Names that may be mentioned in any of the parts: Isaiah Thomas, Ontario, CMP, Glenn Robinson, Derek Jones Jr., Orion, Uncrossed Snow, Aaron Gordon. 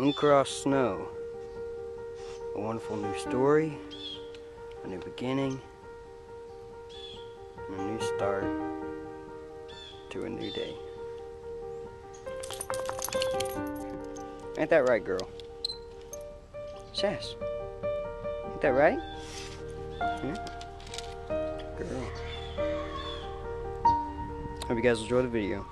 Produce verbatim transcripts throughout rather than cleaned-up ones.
Uncrossed Snow, a wonderful new story, a new beginning, and a new start to a new day. Ain't that right, girl? Sass, ain't that right? Yeah. Girl. Hope you guys enjoy the video.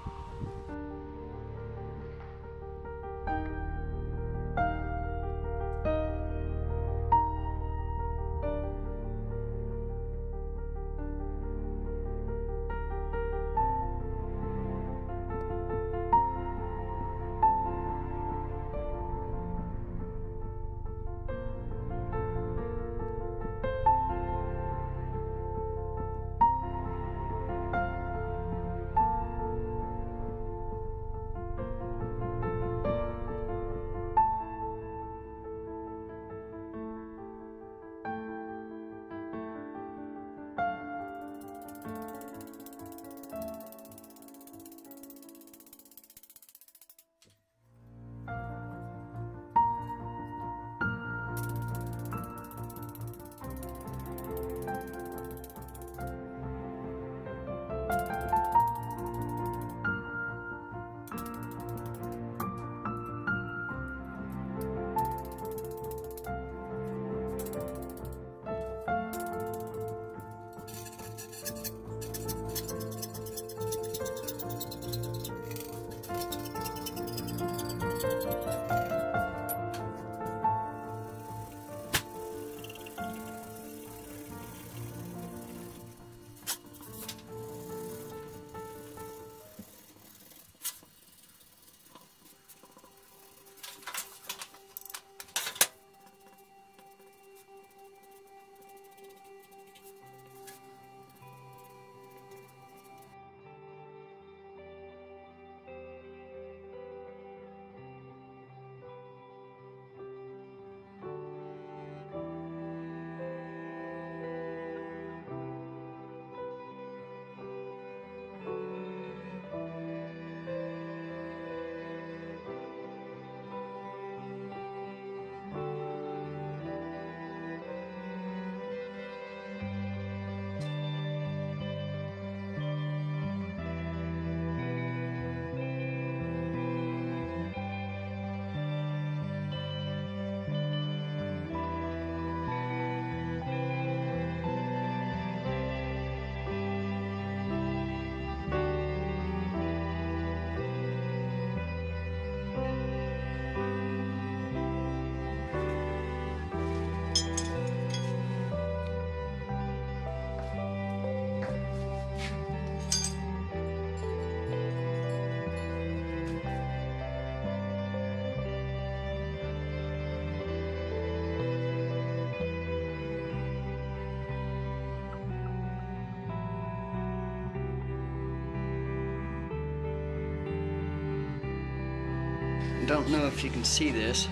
I don't know if you can see this,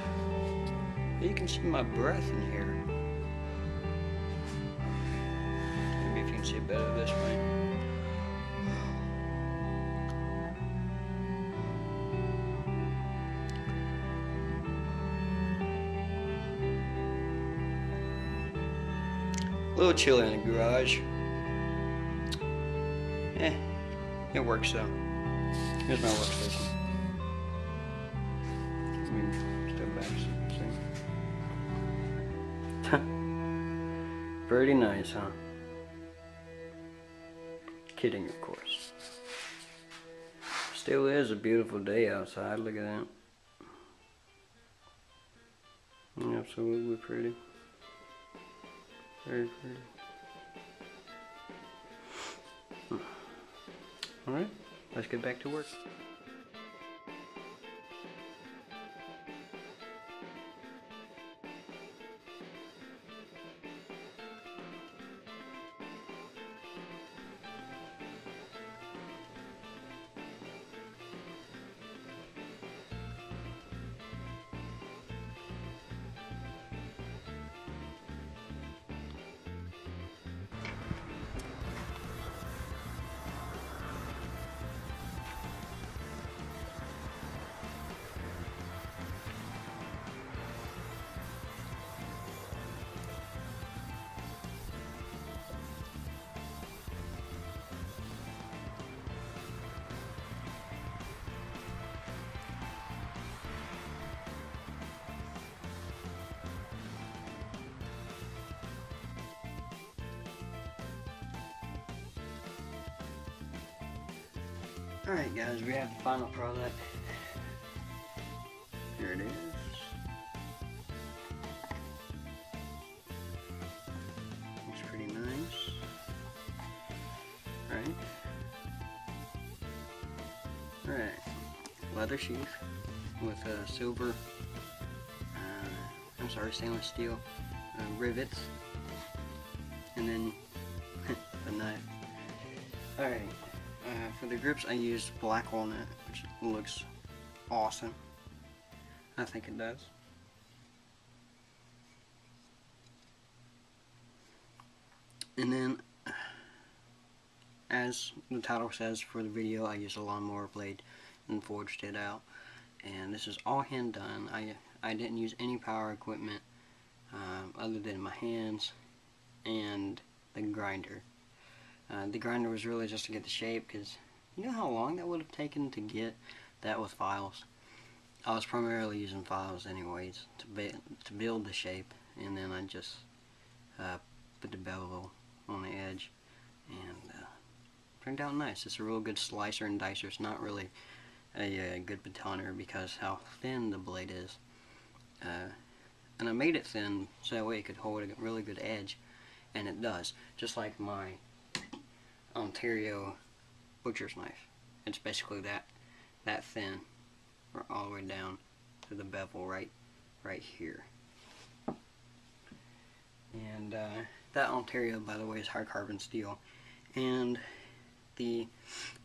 but you can see my breath in here. Maybe if you can see it better this way. A little chilly in the garage. Eh, it works though. Here's my workstation. Pretty nice, huh? Kidding, of course. Still is a beautiful day outside, look at that. Absolutely pretty. Very pretty. Alright, let's get back to work. Alright guys, we have the final product. Here it is. Looks pretty nice. Alright. Alright. Leather sheath with a uh, silver, uh, I'm sorry, stainless steel uh, rivets. And then the knife. Alright. Uh, for the grips I used black walnut, which looks awesome. I think it does. And then, as the title says for the video, I used a lawnmower blade and forged it out. And this is all hand done. I, I didn't use any power equipment um, other than my hands and the grinder. Uh, the grinder was really just to get the shape, because you know how long that would have taken to get that with files? I was primarily using files anyways to, be to build the shape, and then I just uh, put the bevel on the edge, and uh, turned out nice. It's a real good slicer and dicer. It's not really a, a good batoner because how thin the blade is. Uh, and I made it thin so that way it could hold a really good edge, and it does. Just like my Ontario butcher's knife. It's basically that that thin, or all the way down to the bevel right right here. And uh, that Ontario, by the way, is high carbon steel. And the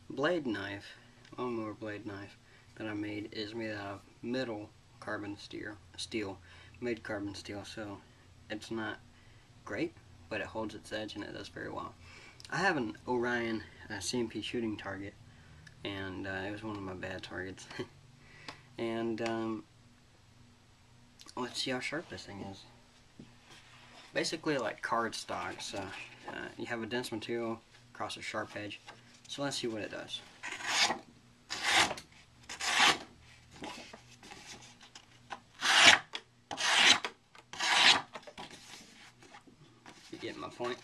blade knife, lawnmower blade knife that I made is made out of middle carbon steel, steel mid carbon steel. So it's not great, but it holds its edge and it does very well. I have an Orion uh, C M P shooting target, and uh, it was one of my bad targets. And um, let's see how sharp this thing is. Basically like cardstock, so uh, you have a dense material across a sharp edge. So let's see what it does. You get my point?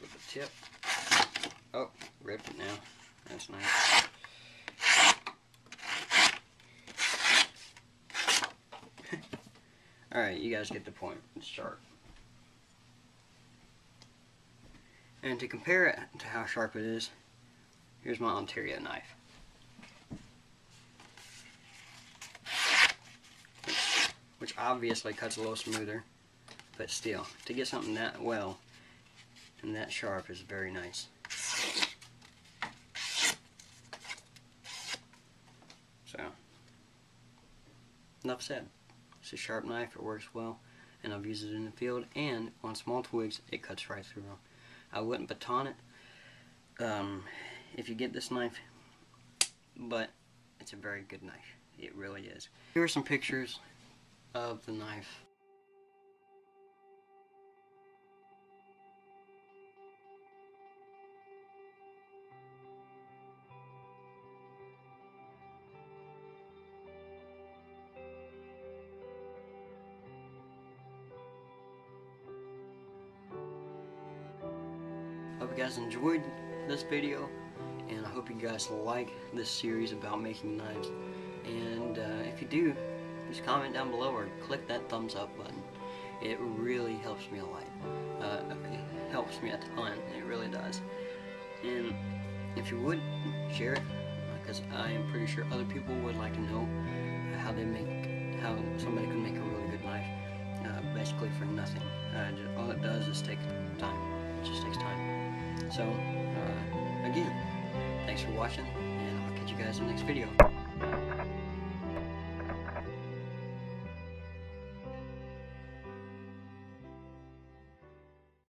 With the tip. Oh, ripped it now. That's nice. Alright, you guys get the point. It's sharp. And to compare it to how sharp it is, here's my Ontario knife. Which obviously cuts a little smoother, but still, to get something that well and that sharp is very nice. So, enough said. It's a sharp knife, it works well, and I've used it in the field, and on small twigs, it cuts right through them. I wouldn't baton it um, if you get this knife, but it's a very good knife. It really is. Here are some pictures of the knife. Hope you guys enjoyed this video, and I hope you guys like this series about making knives, and uh, if you do, just comment down below or click that thumbs up button. It really helps me a lot. Uh, it helps me a ton, it really does. And if you would, share it, because I am pretty sure other people would like to know how they make, how somebody can make a really good knife, uh, basically for nothing. Uh, just, all it does is take time. It just takes time. So, uh, again, thanks for watching, and I'll catch you guys in the next video.